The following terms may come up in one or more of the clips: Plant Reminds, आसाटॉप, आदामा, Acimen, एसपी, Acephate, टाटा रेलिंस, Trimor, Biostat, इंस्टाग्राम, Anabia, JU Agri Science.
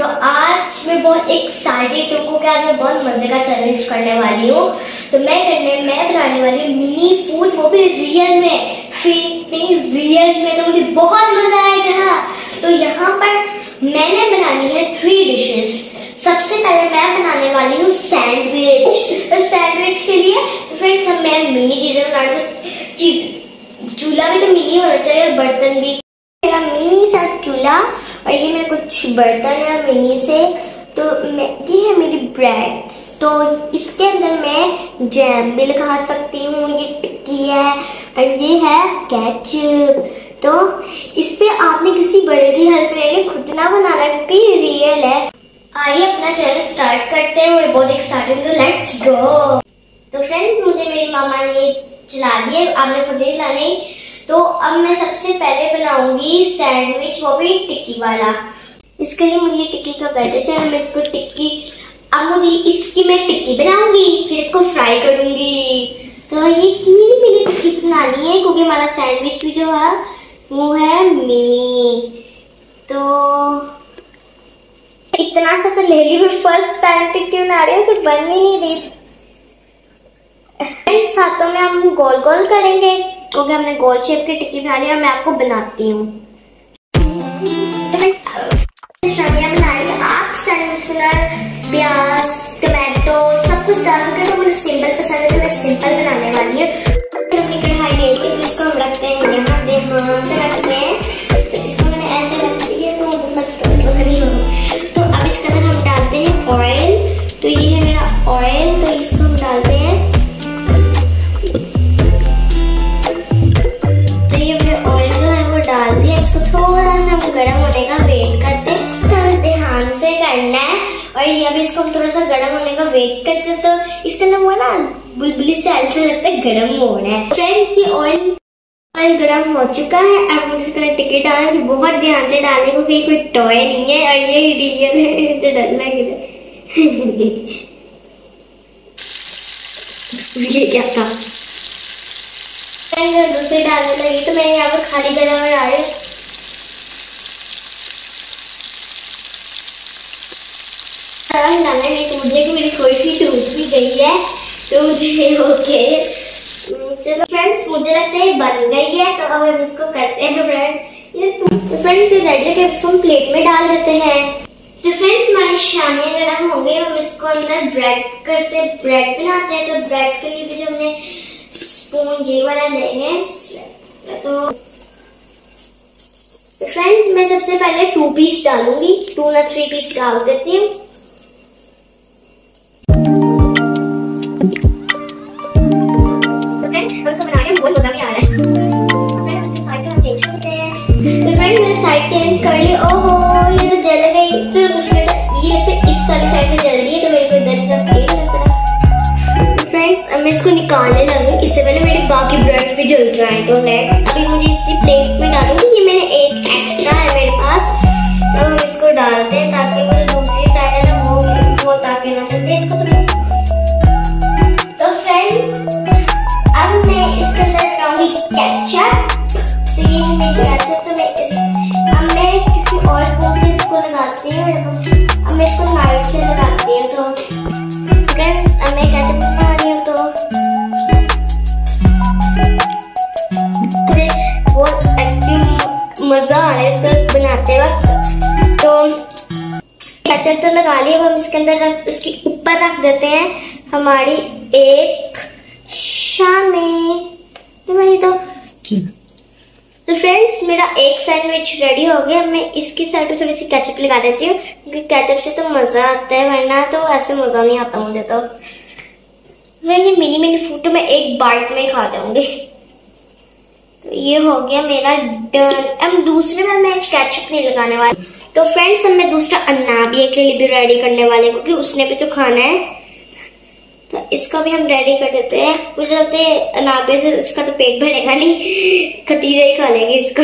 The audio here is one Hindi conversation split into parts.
तो आज मैं बहुत एक साढ़े 2 को आज मैं बहुत मजे का चैलेंज करने वाली हूँ। तो मैं बनाने वाली हूँ मिनी फूड, वो भी रियल में, फेक नहीं रियल में। तो मुझे बहुत मजा आएगा। तो यहाँ पर मैंने बनानी है 3 डिशेस। सबसे पहले मैं बनाने वाली हूँ सैंडविच। तो सैंडविच के लिए फ्रेंड्स हम मैं मिनी चीज़ें बना, चूल्हा भी तो मिनी होना चाहिए, बर्तन भी। मेरा मिनी सा चूल्हा और ये मेरे कुछ बर्तन है मिनी से। तो ये है मेरी ब्रेड्स, तो इसके अंदर मैं जैम भी लगा सकती हूँ। ये टिक्की है और ये है केचप। तो इस पर आपने किसी बड़े की हेल्प लेनी, खुद ना बनाना क्योंकि रियल है। आइए अपना चैनल स्टार्ट करते हैं, मैं बहुत एक्साइटेड हूँ। Let's go. तो फ्रेंड मुझे मेरी मामा ने चला दिए, आपने खुद नहीं चलानी। तो अब मैं सबसे पहले बनाऊंगी सैंडविच, वो भी टिक्की वाला। इसके लिए मुझे टिक्की का बैटर चाहिए। मैं इसको टिक्की, अब मुझे इसकी मैं टिक्की बनाऊंगी, फिर इसको फ्राई करूंगी। तो ये मिनी टिक्की बनानी है क्योंकि हमारा सैंडविच भी जो है वो है मिनी। तो इतना सा तो ले ली, मैं फर्स्ट टाइम टिक्की बना रही हूँ, फिर बन ही नहीं रही। सातों में हम गोल गोल करेंगे क्योंकि हमने गोल शेप की टिक्की बनानी है और मैं आपको बनाती हूँ। आप सैंडविच प्याज टमाटो सब कुछ डाल सकते हैं, तो मुझे सिंपल पसंद है, मैं सिंपल बनाने वाली हूँ। कढ़ाई लेके इसको हम रखते हैं यहाँ पे, हम रखते हैं। तो इसको मैंने ऐसे रख दिया तो बहुत हरी हो। तो अब इसके अंदर हम डालते हैं ऑयल। तो ये है मेरा ऑयल, तो इसको हम डालते हैं। तो ये मेरा ऑयल जो है वो डाल दिया। इसको थोड़ा सा हम गर्म होने का वेट करते हैं, थोड़ा ध्यान से करना है। और ये अभी इसको हम थोड़ा सा गर्म होने का वेट करते हैं। तो इसके अंदर वो ना बुलबुली से ऐसा लगता है गर्म हो रहा है। फ्रेंड्स ये ऑयल गर्म हो चुका है। अब मुझे इसके अंदर टिक्की डालना है, बहुत ध्यान से डालने को, कोई टॉय नहीं है और ये रियल है, तो डलना किधर। ये क्या था, दूसरी डालने लगी। तो मैं यहाँ पर खाली जगह में डाल रही हूँ। डालना है मुझे कि मेरी कोई भी टूट भी गई है, तो मुझे ओके। चलो फ्रेंड्स मुझे लगता है बन गई है, तो अब हम इसको करते हैं। फ्रेंड्स ये रेडी है, इसको हम प्लेट में डाल देते हैं। तो फ्रेंड्स हमारी शामियाँ गरम हो गई, हम इसको अंदर ब्रेड बनाते हैं। तो ब्रेड के लिए भी जो हमने स्पून ये वाला लेंगे। तो फ्रेंड्स मैं सबसे पहले 2 पीस डालूंगी, 2 या 3 पीस डाल देती हूँ। चेंज कर ली। ओहो ये तो जल गई। तो मुझे ये इस सारी साइड से जल रही है, तो मेरे को इधर इतना। फ्रेंड्स अब मैं इसको निकालने लगी, इससे पहले मेरे बाकी ब्रेड्स भी जल जाएं। तो नेक्स्ट अभी मुझे इसी प्लेट में डालूंगी। ये मैंने एक एक्स्ट्रा है मेरे पास, तो हम इसको डालते हैं ताकि मुझे दूसरी साइड है ना वो ताकि ना जलते इसको। तो फ्रेंड्स अब मैं इसके अंदर डालूंगी केचप। तो ये है मेरी केचप, तो मैं इस और इसको लगाते हैं। अब मैं इसको नाइफ से लगाती हूँ। तो फ्रेंड्स अब मैं कैसे बना रही हूँ, तो मुझे बहुत एक्टिव मज़ा आ रहा है इसको बनाते वक्त। तो केचप तो लगा लिया, अब हम इसके अंदर इसके ऊपर रख देते हैं हमारी एक शामी। तो फ्रेंड्स मेरा एक सैंडविच रेडी हो गया। मैं इसकी साइड पे थोड़ी सी केचप लगा देती हूँ क्योंकि केचप से तो मज़ा आता है, वरना तो ऐसे मज़ा नहीं आता मुझे। तो ये मिनी फूड तो मैं एक बाइट में खा जाऊँगी। तो ये हो गया मेरा डन। अब दूसरे में मैं केचप नहीं लगाने वाली। तो फ्रेंड्स अब मैं दूसरा अनाबिया के लिए भी रेडी करने वाली क्योंकि उसने भी तो खाना है। तो इसको भी हम रेडी कर देते हैं। मुझे लगता है अनाबे से उसका तो पेट भरेगा नहीं, खतीजा ही खा लेंगे इसका।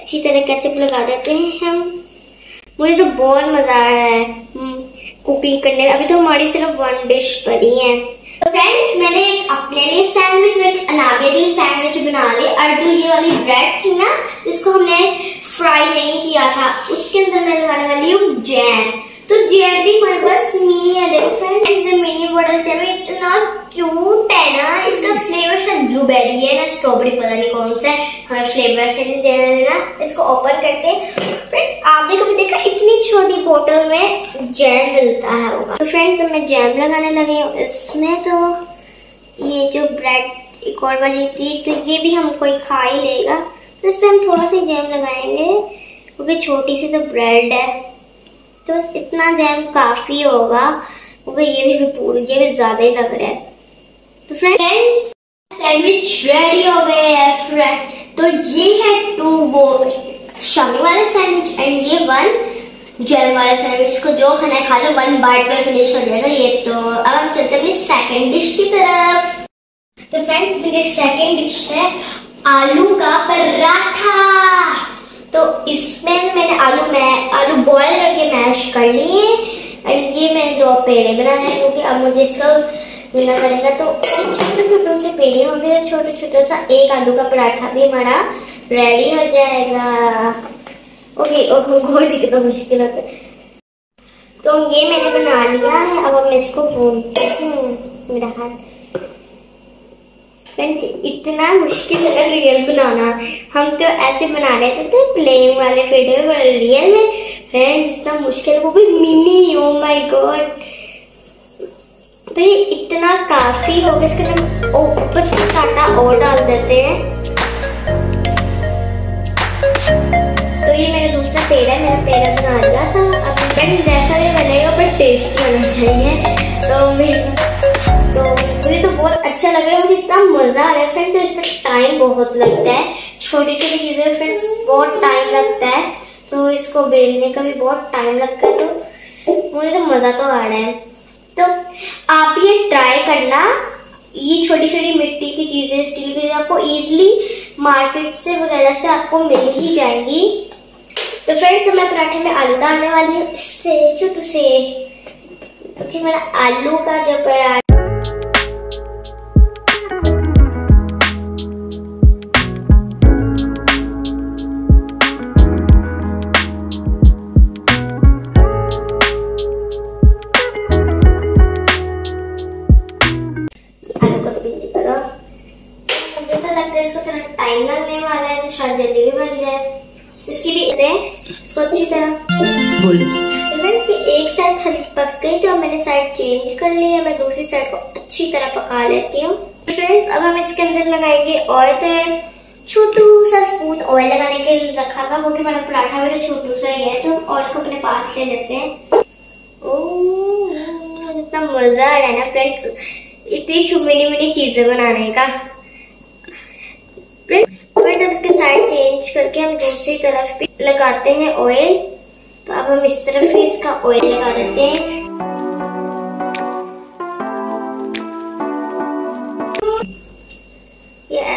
अच्छी तरह केचप लगा देते हैं हम। मुझे तो बहुत मज़ा आ रहा है कुकिंग करने में। अभी तो हमारी सिर्फ 1 डिश बनी है। तो फ्रेंड्स मैंने अपने लिए सैंडविच और अनाबे के लिए सैंडविच बना लिए, और जो ये वाली ब्रेड थी ना इसको हमने फ्राई नहीं किया था, उसके अंदर मैं लगाने वाली हूँ जैम। तो जैम भी हमारे पास मिनी है, देखो फ्रेंड्स, ये मिनी बॉटल जैम इतना क्यूट है ना। इसका फ्लेवर शायद ब्लूबेरी है ना स्ट्रॉबेरी, पता नहीं कौन सा है, हमें फ्लेवर से नहीं देना। इसको ओपन करते हैं। फ्रेंड्स आपने कभी देखा इतनी छोटी बोतल में जैम मिलता है होगा। तो फ्रेंड्स मैं जैम लगाने लगी हूँ इसमें। तो ये जो ब्रेड एक और वाली थी, तो ये भी हम कोई खा ही लेगा, तो इस पर हम थोड़ा सा जैम लगाएंगे क्योंकि छोटी सी तो ब्रेड है, तो इतना जैम काफ़ी होगा क्योंकि ये भी ज़्यादा ही लग रहा है। तो फ्रेंड्स सैंडविच रेडी हो गए है फ्रेंड। तो ये है टू वो शामी वाला सैंडविच एंड ये वन जैम वाला सैंडविच। को जो खाना है खा लो, वन बाइट में फिनिश हो जाएगा ये। तो अब हम चलते हैं सेकेंड डिश की तरफ। तो फ्रेंड्स मेरी सेकेंड डिश है आलू का पराठा। तो इसमें मैंने आलू बॉयल करके मैश कर लिए एंड ये मैंने दो पेड़े बनाए हैं क्योंकि अब मुझे इसको मिला पड़ेगा। तो छोटे छोटे से पेड़े होंगे, तो छोटे छोटे सा एक आलू का पराठा भी हमारा रेडी हो जाएगा। ओके, और हमको दिखे तो मुश्किल होता है। तो ये मैंने बना लिया है, अब हम इसको भूनते हैं। मेरा हाथ इतना मुश्किल लगा रियल बनाना, हम तो ऐसे बना रहे थे तो प्लेन वाले वीडियो में, बड़ा रियल है फ्रेंड्स इतना मुश्किल, वो भी मिनी। ओ माय गॉड, तो ये इतना काफी हो गया। इसके अंदर कुछ आटा और डाल देते हैं। तो ये मेरा दूसरा पेड़ा, मेरा पेड़ा बना लिया था। अब फ्रेंड्स जैसा भी बनेगा पर टेस्टी होना चाहिए। तो मुझे तो बहुत अच्छा लग रहा है, मुझे इतना मजा आ रहा है फ्रेंड्स। तो इसमें टाइम बहुत लगता है, छोटी छोटी चीजें फ्रेंड्स बहुत टाइम लगता है, तो इसको बेलने का भी बहुत टाइम लगता है। तो मुझे तो मजा तो आ रहा है। तो आप ये ट्राई करना, ये छोटी छोटी मिट्टी की चीजें, स्टील की चीजें आपको इजीली मार्केट से वगैरह से आपको मिल ही जाएंगी। तो फ्रेंड्स मैं पराठे में आलू डालने वाली हूँ इससे छोटू से, क्योंकि मेरा आलू का जो पराठा चेंज कर लिया, मैं दूसरी साइड को अच्छी तरह पका लेती हूँ। फ्रेंड्स अब हम इसके अंदर लगाएंगे ऑयल। तो छोटू सा स्पून ऑयल लगाने के लिए रखा था क्योंकि मेरा पराठा मेरा छोटू सा ही है, तो ऑयल को अपने पास ले लेते हैं। ओह इतना मजा आ रहा है ना फ्रेंड्स, इतनी मिनी मिनी चीजें बनाने का। फ्रेंड्स अब इसके साइड चेंज करके हम दूसरी तरफ भी लगाते हैं ऑयल। तो अब हम इस तरफ भी इसका ऑयल लगा देते हैं।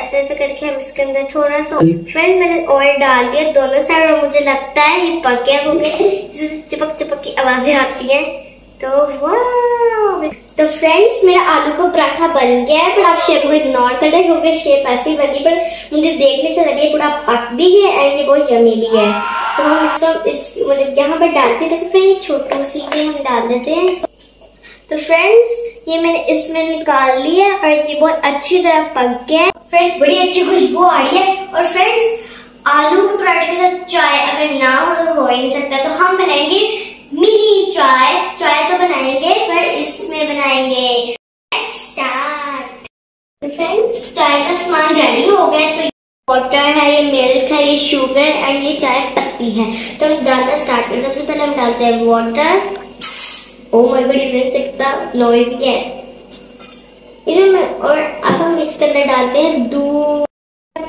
ऐसे ऐसे करके हम इसके अंदर थोड़ा सा फ्रेंड मैंने ऑयल डाल दिया दोनों साइड, और मुझे लगता है ये पक गया क्योंकि चिपक चिपक की आवाजें आती हैं। तो वाह, तो फ्रेंड्स मेरा आलू का पराठा बन गया है, पर आप शेप को इग्नोर करें क्योंकि शेप ऐसी बनी, पर मुझे देखने से लगे पूरा पक भी गया एंड ये बहुत यमी भी है। तो हम इसको मतलब यहाँ पर डालते हैं, तो फिर छोटू सी हम डाल देते हैं। तो फ्रेंड्स ये मैंने इसमें निकाल लिया और ये बहुत अच्छी तरह पक गया है। फ्रेंड्स बड़ी अच्छी खुशबू आ रही है। और फ्रेंड्स आलू के पराठे के साथ चाय अगर ना हो तो हो ही नहीं सकता। तो हम बनाएंगे मिनी चाय। चाय तो बनाएंगे पर इसमें बनाएंगे स्टार्ट। तो फ्रेंड्स चाय का सामान रेडी हो गया। तो वाटर है, ये मिल्क है, ये शुगर एंड ये चाय पत्ती है। तो हम डालना स्टार्ट करते हैं। सबसे पहले हम डालते हैं water. Oh my god friends इतना नॉइज़ी है इनमें। और अब हम इसके अंदर डालते हैं दूध।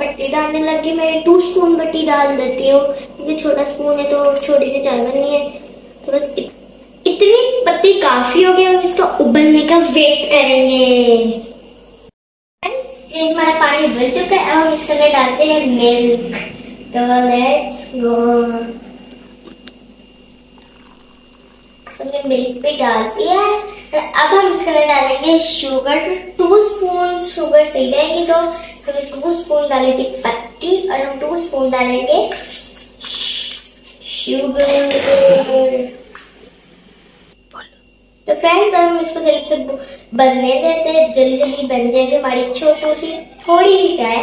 पट्टी डालने लगी, मैं 2 स्पून पट्टी डाल देती हूँ क्योंकि छोटा स्पून है तो छोटी सी चाय बननी है। तो बस इतनी पत्ती काफी हो गई। हम इसको उबलने का वेट करेंगे। ये हमारा पानी उबल चुका है, अब हम इसके अंदर डालते हैं मिल्क। तो लेट्स गो, हमने मिल्क भी डाल दिया है। अब हम इसके अंदर डालेंगे शुगर। 2 स्पून शुगर सही रहेगी, तो 2 स्पून डालेंगे पत्ती और 2 स्पून डालेंगे शुगर। तो फ्रेंड्स अब हम इसको जल्दी से बनने देते हैं, जल्दी जल्दी बन जाएगी हमारी छोटी सी थोड़ी ही चाय।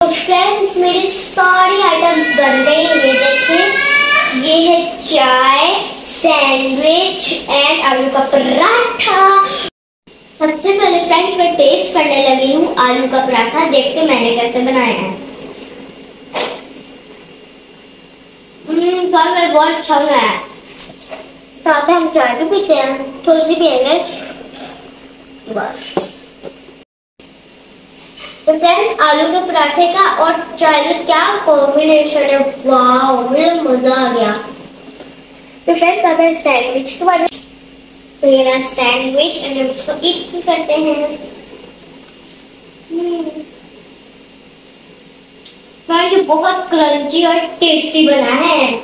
तो फ्रेंड्स मेरी सारी आइटम्स बन गई हैं, ये देखिए ये है चाय, सैंडविच एंड आलू का पराठा। सबसे पहले फ्रेंड्स मैं टेस्ट करने लगी हूँ आलू का पराठा, देखते मैंने कैसे बनाया है। में बहुत अच्छा है, साथ में हम चाय भी पीते हैं, थोड़ी सी पियेंगे बस। तो फ्रेंड्स आलू के पराठे का और चाय का क्या कॉम्बिनेशन है, वाओ मुझे मजा आ गया। तो फ्रेंड्स अब है सैंडविच के बारे में, तो ये ना सैंडविच एंड हम इसको ईट भी करते हैं। फ्रेंड्स बहुत क्रंची और टेस्टी बना है।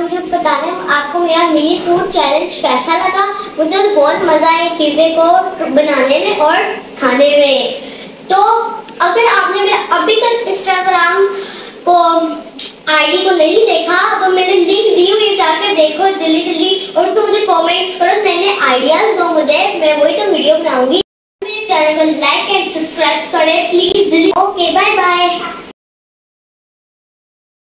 मुझे बताना आपको मेरा मिनी फूड चैलेंज कैसा लगा, मुझे तो बहुत मजा आया चीजें को बनाने में और खाने में। तो अगर आपने मेरा अभी तक इंस्टाग्राम को आईडी को नहीं देखा तो मैंने लिंक दी हुई, जाकर देखो जल्दी जल्दी और उसको मुझे कमेंट्स करो, नए आइडियाज दो मुझे, मैं वही तो वीडियो बनाऊंगी। मेरे चैनल को लाइक एंड सब्सक्राइब करें प्लीज। Okay bye bye.